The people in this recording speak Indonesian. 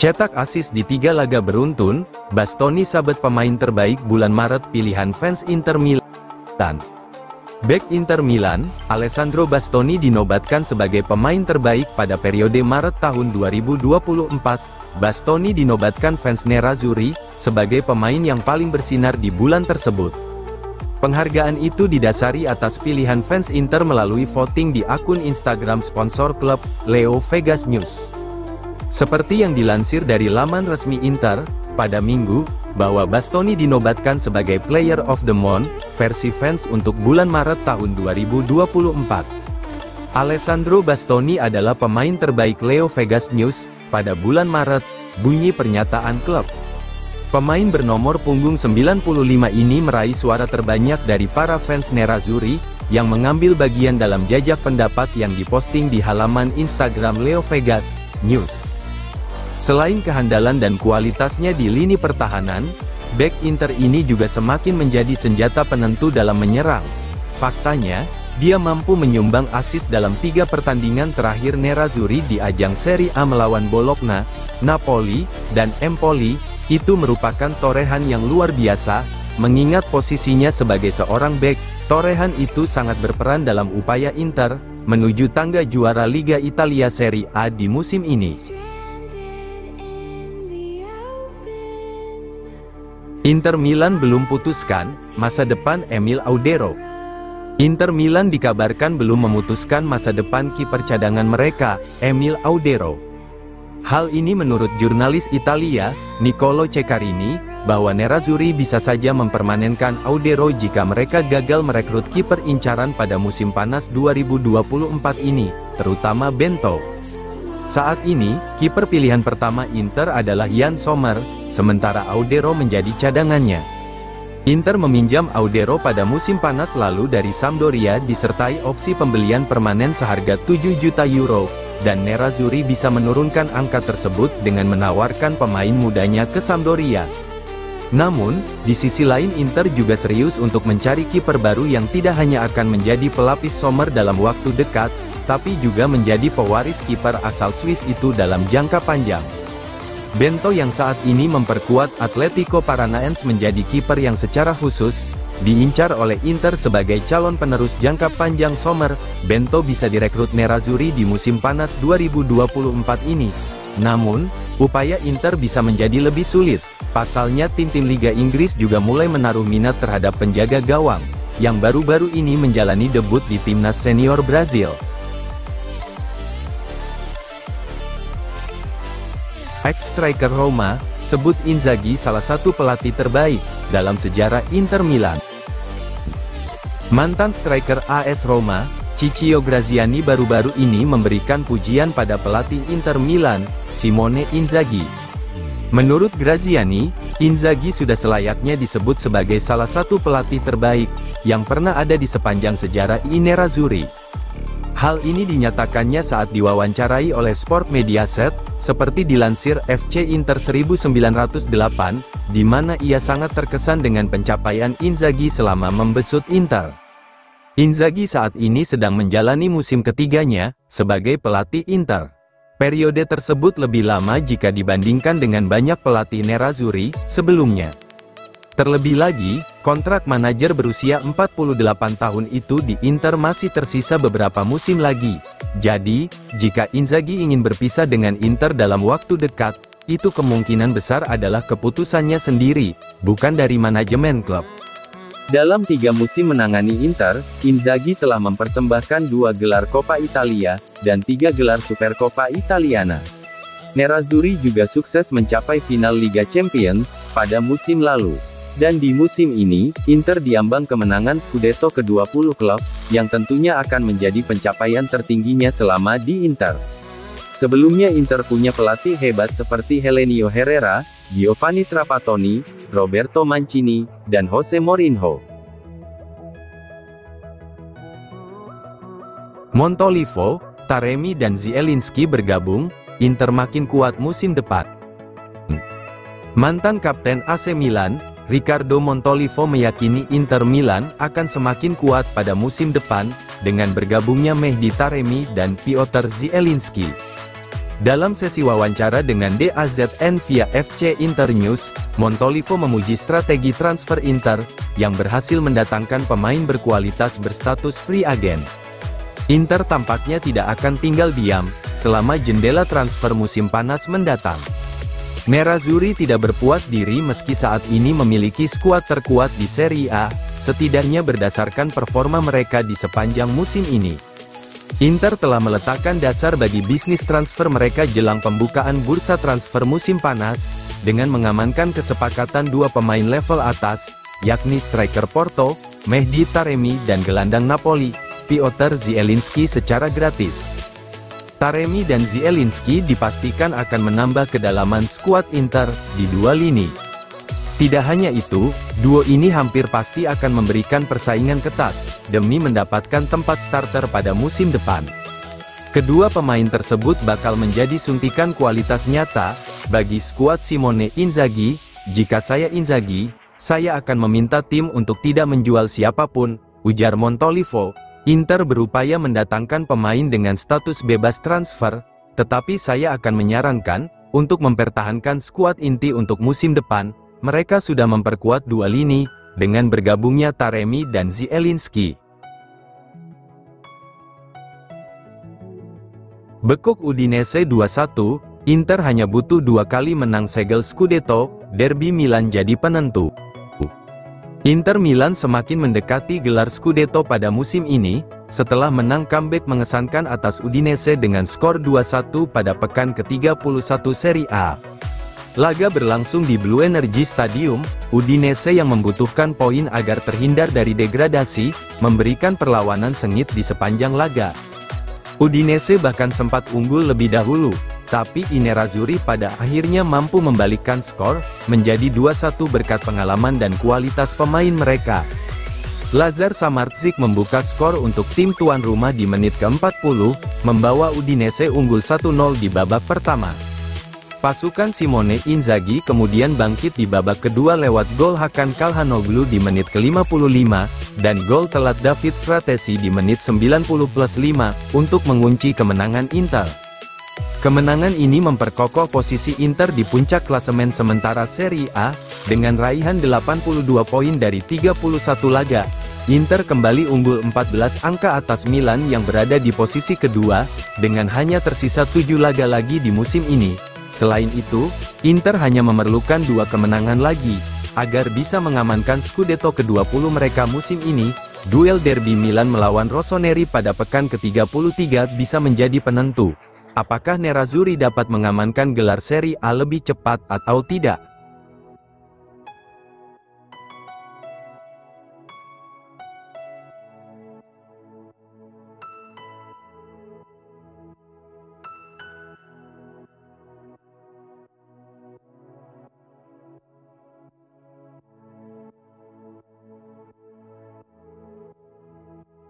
Cetak assist di 3 laga beruntun, Bastoni sabet pemain terbaik bulan Maret pilihan fans Inter Milan. Bek Inter Milan, Alessandro Bastoni dinobatkan sebagai pemain terbaik pada periode Maret tahun 2024. Bastoni dinobatkan fans Nerazzurri sebagai pemain yang paling bersinar di bulan tersebut. Penghargaan itu didasari atas pilihan fans Inter melalui voting di akun Instagram sponsor klub, Leo Vegas News. Seperti yang dilansir dari laman resmi Inter, pada Minggu, bahwa Bastoni dinobatkan sebagai Player of the Month, versi fans untuk bulan Maret tahun 2024. Alessandro Bastoni adalah pemain terbaik Leo Vegas News, pada bulan Maret, bunyi pernyataan klub. Pemain bernomor punggung 95 ini meraih suara terbanyak dari para fans Nerazzurri, yang mengambil bagian dalam jajak pendapat yang diposting di halaman Instagram Leo Vegas News. Selain kehandalan dan kualitasnya di lini pertahanan, bek Inter ini juga semakin menjadi senjata penentu dalam menyerang. Faktanya, dia mampu menyumbang asis dalam 3 pertandingan terakhir Nerazzurri di ajang Serie A melawan Bologna, Napoli, dan Empoli. Itu merupakan torehan yang luar biasa, mengingat posisinya sebagai seorang bek. Torehan itu sangat berperan dalam upaya Inter menuju tangga juara Liga Italia Serie A di musim ini. Inter Milan belum putuskan masa depan Emil Audero. Inter Milan dikabarkan belum memutuskan masa depan kiper cadangan mereka, Emil Audero. Hal ini menurut jurnalis Italia, Nicolo Cecarini, bahwa Nerazzurri bisa saja mempermanenkan Audero jika mereka gagal merekrut kiper incaran pada musim panas 2024 ini, terutama Bento. Saat ini, kiper pilihan pertama Inter adalah Yann Sommer, sementara Audero menjadi cadangannya. Inter meminjam Audero pada musim panas lalu dari Sampdoria disertai opsi pembelian permanen seharga 7 juta euro, dan Nerazzurri bisa menurunkan angka tersebut dengan menawarkan pemain mudanya ke Sampdoria. Namun, di sisi lain Inter juga serius untuk mencari kiper baru yang tidak hanya akan menjadi pelapis Sommer dalam waktu dekat, tapi juga menjadi pewaris kiper asal Swiss itu dalam jangka panjang. Bento yang saat ini memperkuat Atletico Paranaense menjadi kiper yang secara khusus diincar oleh Inter sebagai calon penerus jangka panjang Sommer. Bento bisa direkrut Nerazzurri di musim panas 2024 ini. Namun, upaya Inter bisa menjadi lebih sulit. Pasalnya tim-tim Liga Inggris juga mulai menaruh minat terhadap penjaga gawang, yang baru-baru ini menjalani debut di timnas senior Brazil. Ex-striker Roma, sebut Inzaghi salah satu pelatih terbaik dalam sejarah Inter Milan. Mantan striker AS Roma, Ciccio Graziani baru-baru ini memberikan pujian pada pelatih Inter Milan, Simone Inzaghi. Menurut Graziani, Inzaghi sudah selayaknya disebut sebagai salah satu pelatih terbaik yang pernah ada di sepanjang sejarah Nerazzurri. Hal ini dinyatakannya saat diwawancarai oleh Sport Mediaset, seperti dilansir FC Inter 1908, di mana ia sangat terkesan dengan pencapaian Inzaghi selama membesut Inter. Inzaghi saat ini sedang menjalani musim ketiganya sebagai pelatih Inter. Periode tersebut lebih lama jika dibandingkan dengan banyak pelatih Nerazzurri sebelumnya. Terlebih lagi, kontrak manajer berusia 48 tahun itu di Inter masih tersisa beberapa musim lagi. Jadi, jika Inzaghi ingin berpisah dengan Inter dalam waktu dekat, itu kemungkinan besar adalah keputusannya sendiri, bukan dari manajemen klub. Dalam 3 musim menangani Inter, Inzaghi telah mempersembahkan 2 gelar Coppa Italia, dan 3 gelar Supercoppa Italiana. Nerazzurri juga sukses mencapai final Liga Champions, pada musim lalu. Dan di musim ini, Inter diambang kemenangan Scudetto ke-20 klub, yang tentunya akan menjadi pencapaian tertingginya selama di Inter. Sebelumnya Inter punya pelatih hebat seperti Helenio Herrera, Giovanni Trapattoni, Roberto Mancini, dan Jose Mourinho. Montolivo, Taremi dan Zielinski bergabung, Inter makin kuat musim depan. Mantan kapten AC Milan, Ricardo Montolivo meyakini Inter Milan akan semakin kuat pada musim depan, dengan bergabungnya Mehdi Taremi dan Piotr Zielinski. Dalam sesi wawancara dengan DAZN via FC Inter News, Montolivo memuji strategi transfer Inter, yang berhasil mendatangkan pemain berkualitas berstatus free agent. Inter tampaknya tidak akan tinggal diam, selama jendela transfer musim panas mendatang. Nerazzurri tidak berpuas diri meski saat ini memiliki skuad terkuat di Serie A, setidaknya berdasarkan performa mereka di sepanjang musim ini. Inter telah meletakkan dasar bagi bisnis transfer mereka jelang pembukaan bursa transfer musim panas, dengan mengamankan kesepakatan dua pemain level atas, yakni striker Porto, Mehdi Taremi dan gelandang Napoli, Piotr Zielinski secara gratis. Taremi dan Zielinski dipastikan akan menambah kedalaman skuad Inter di dua lini. Tidak hanya itu, duo ini hampir pasti akan memberikan persaingan ketat, demi mendapatkan tempat starter pada musim depan. Kedua pemain tersebut bakal menjadi suntikan kualitas nyata, bagi skuad Simone Inzaghi. Jika saya Inzaghi, saya akan meminta tim untuk tidak menjual siapapun, ujar Montolivo. Inter berupaya mendatangkan pemain dengan status bebas transfer, tetapi saya akan menyarankan, untuk mempertahankan skuad inti untuk musim depan. Mereka sudah memperkuat dua lini, dengan bergabungnya Taremi dan Zielinski. Bekuk Udinese 2-1, Inter hanya butuh dua kali menang segel Scudetto, derby Milan jadi penentu. Inter Milan semakin mendekati gelar Scudetto pada musim ini, setelah menang comeback mengesankan atas Udinese dengan skor 2-1 pada pekan ke-31 Serie A. Laga berlangsung di Blue Energy Stadium, Udinese yang membutuhkan poin agar terhindar dari degradasi, memberikan perlawanan sengit di sepanjang laga. Udinese bahkan sempat unggul lebih dahulu, tapi Nerazzurri pada akhirnya mampu membalikkan skor, menjadi 2-1 berkat pengalaman dan kualitas pemain mereka. Lazar Samardzik membuka skor untuk tim tuan rumah di menit ke-40, membawa Udinese unggul 1-0 di babak pertama. Pasukan Simone Inzaghi kemudian bangkit di babak kedua lewat gol Hakan Kalhanoglu di menit ke-55, dan gol telat David Fratesi di menit 90+5, untuk mengunci kemenangan Inter. Kemenangan ini memperkokoh posisi Inter di puncak klasemen sementara Serie A, dengan raihan 82 poin dari 31 laga. Inter kembali unggul 14 angka atas Milan yang berada di posisi kedua, dengan hanya tersisa 7 laga lagi di musim ini. Selain itu, Inter hanya memerlukan dua kemenangan lagi, agar bisa mengamankan Scudetto ke-20 mereka musim ini. Duel derby Milan melawan Rossoneri pada pekan ke-33 bisa menjadi penentu. Apakah Nerazzurri dapat mengamankan gelar Serie A lebih cepat atau tidak?